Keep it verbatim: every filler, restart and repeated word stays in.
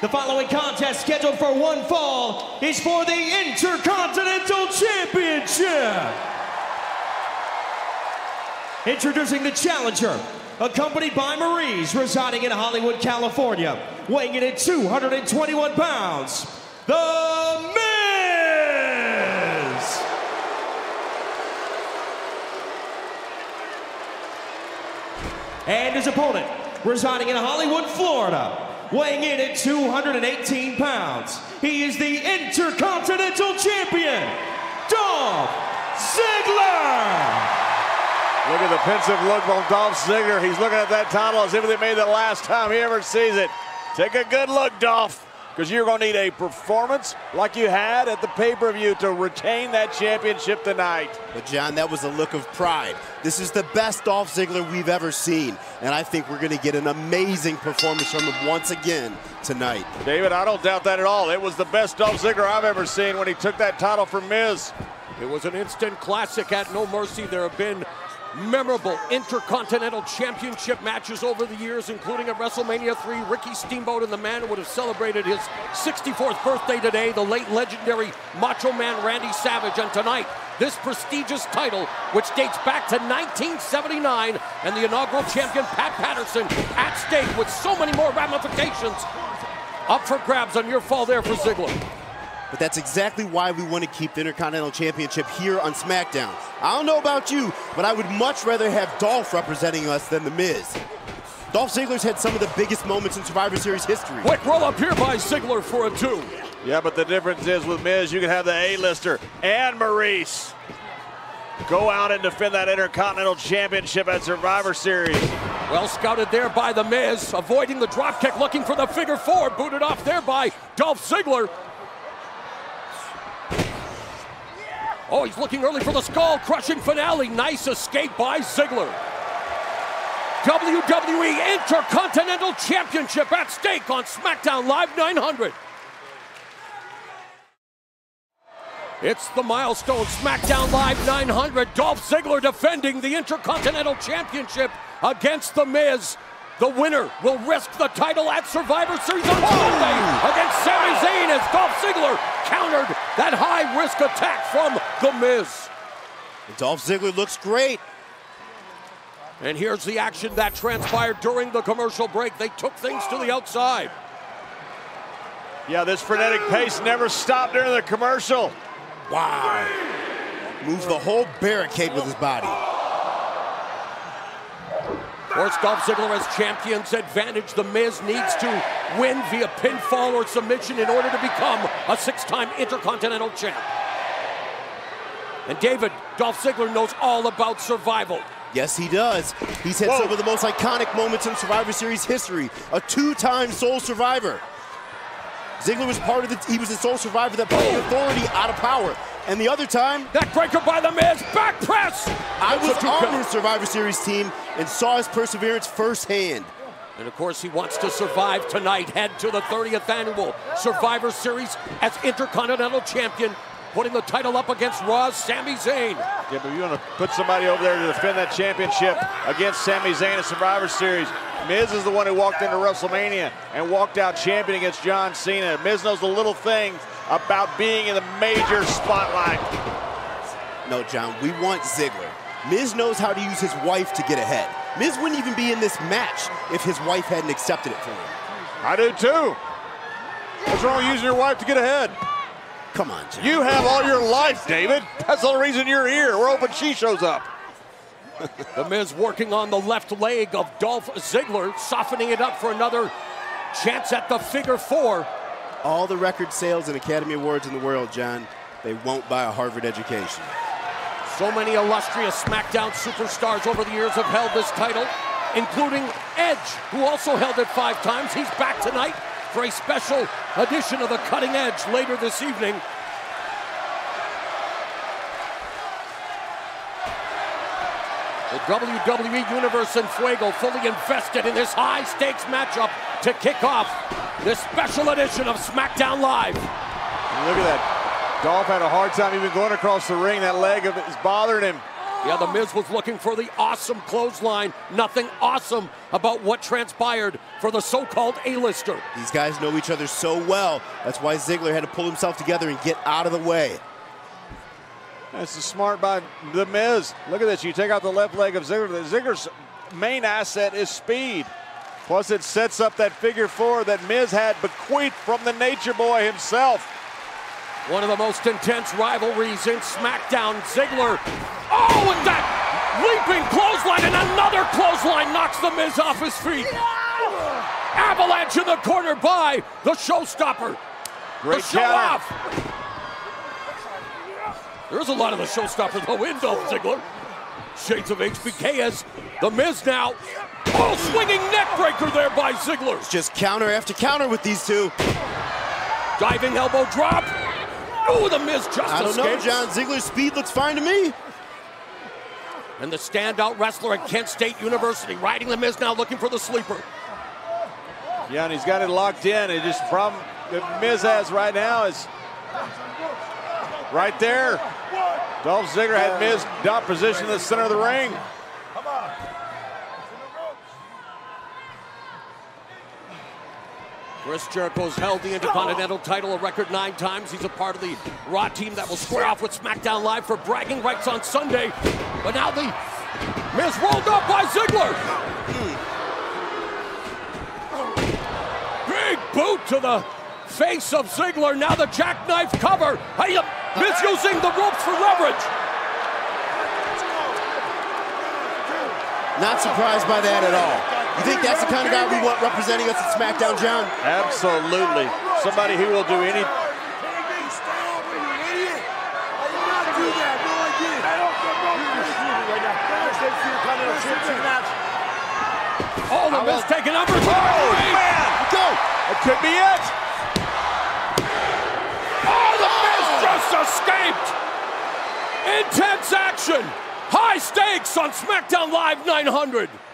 The following contest scheduled for one fall is for the Intercontinental Championship. Introducing the challenger, accompanied by Maryse, residing in Hollywood, California, weighing in at two hundred twenty-one pounds, The Miz. And his opponent, residing in Hollywood, Florida, weighing in at two hundred eighteen pounds, he is the Intercontinental Champion, Dolph Ziggler! Look at the pensive look on Dolph Ziggler. He's looking at that title as if they made the last time he ever sees it. Take a good look, Dolph, because you're going to need a performance like you had at the pay-per-view to retain that championship tonight. But, John, that was a look of pride. This is the best Dolph Ziggler we've ever seen, and I think we're going to get an amazing performance from him once again tonight. David, I don't doubt that at all. It was the best Dolph Ziggler I've ever seen when he took that title from Miz. It was an instant classic at No Mercy. There have been memorable Intercontinental Championship matches over the years, including at WrestleMania three, Ricky Steamboat and the man who would have celebrated his sixty-fourth birthday today, the late legendary Macho Man Randy Savage. And tonight, this prestigious title, which dates back to nineteen seventy-nine, and the inaugural champion Pat Patterson at stake with so many more ramifications up for grabs on your fall there for Ziggler. But that's exactly why we want to keep the Intercontinental Championship here on SmackDown. I don't know about you, but I would much rather have Dolph representing us than The Miz. Dolph Ziggler's had some of the biggest moments in Survivor Series history. Quick roll up here by Ziggler for a two. Yeah, but the difference is with Miz, you can have the A-lister and Maryse go out and defend that Intercontinental Championship at Survivor Series. Well scouted there by The Miz, avoiding the drop kick, looking for the figure four, booted off there by Dolph Ziggler. Oh, he's looking early for the skull-crushing finale. Nice escape by Ziggler. W W E Intercontinental Championship at stake on SmackDown Live nine hundred. It's the milestone SmackDown Live nine hundred. Dolph Ziggler defending the Intercontinental Championship against The Miz. The winner will risk the title at Survivor Series on Monday against Sami Zayn as Dolph Ziggler countered that high-risk attack from The Miz. And Dolph Ziggler looks great. And here's the action that transpired during the commercial break. They took things to the outside. Yeah, this frenetic pace never stopped during the commercial. Wow. Moves the whole barricade with his body. Of course, Dolph Ziggler as champion's advantage. The Miz needs to win via pinfall or submission in order to become a six-time Intercontinental champ. And David, Dolph Ziggler knows all about survival. Yes, he does. He's had Whoa. some of the most iconic moments in Survivor Series history. A two-time sole survivor. Ziggler was part of the, he was the sole survivor that put The Authority out of power. And the other time, that breaker by The Miz, back press! I was on his Survivor Series team and saw his perseverance firsthand. And of course, he wants to survive tonight, head to the thirtieth annual Survivor Series as Intercontinental Champion, putting the title up against Raw's Sami Zayn. Yeah, but you want to put somebody over there to defend that championship against Sami Zayn in Survivor Series. Miz is the one who walked into WrestleMania and walked out champion against John Cena. Miz knows the little things about being in the major spotlight. No, John, we want Ziggler. Miz knows how to use his wife to get ahead. Miz wouldn't even be in this match if his wife hadn't accepted it for him. I do too. What's wrong with using your wife to get ahead? Come on, John. You have all your life, David. That's the reason you're here. We're hoping she shows up. The Miz working on the left leg of Dolph Ziggler, softening it up for another chance at the figure four. All the record sales and Academy Awards in the world, John, they won't buy a Harvard education. So many illustrious SmackDown superstars over the years have held this title, including Edge, who also held it five times. He's back tonight for a special edition of The Cutting Edge later this evening. The W W E Universe and Fuego fully invested in this high-stakes matchup to kick off this special edition of SmackDown Live. Look at that. Dolph had a hard time even going across the ring. That leg is bothering him. Yeah, The Miz was looking for the awesome clothesline. Nothing awesome about what transpired for the so-called A-lister. These guys know each other so well. That's why Ziggler had to pull himself together and get out of the way. That's the smart by The Miz. Look at this. You take out the left leg of Ziggler. Ziggler's main asset is speed. Plus, it sets up that figure four that Miz had bequeathed from the Nature Boy himself. One of the most intense rivalries in SmackDown. Ziggler, oh, and that leaping clothesline, and another clothesline knocks The Miz off his feet. Yeah! Avalanche in the corner by the Showstopper. Great the show counter. Off. There's a lot of the Showstopper, though, in Dolph Ziggler. Shades of H B K as The Miz now. Oh, swinging neck breaker there by Ziggler. It's just counter after counter with these two. Diving elbow drop. Oh, The Miz just I don't escapes. know, John. Ziggler's speed looks fine to me. And the standout wrestler at Kent State University, riding The Miz now, looking for the sleeper. Yeah, and he's got it locked in. It just problem the Miz has right now is right there. Dolph Ziggler had Miz dot position in the center of the ring. Come on. Chris Jericho's held the Intercontinental title a record nine times. He's a part of the Raw team that will square off with SmackDown Live for bragging rights on Sunday. But now the Miz rolled up by Ziggler. Big boot to the face of Ziggler. Now the jackknife cover. Hey, Miz using the ropes for leverage. Not surprised by that at all. You think that's the kind of guy we want representing us at SmackDown, John? Absolutely. Somebody who will do anything. Oh, the Miz taking up. Oh, man. Go. That could be it. Oh, the Miz just escaped. Intense action. High stakes on SmackDown Live nine hundred.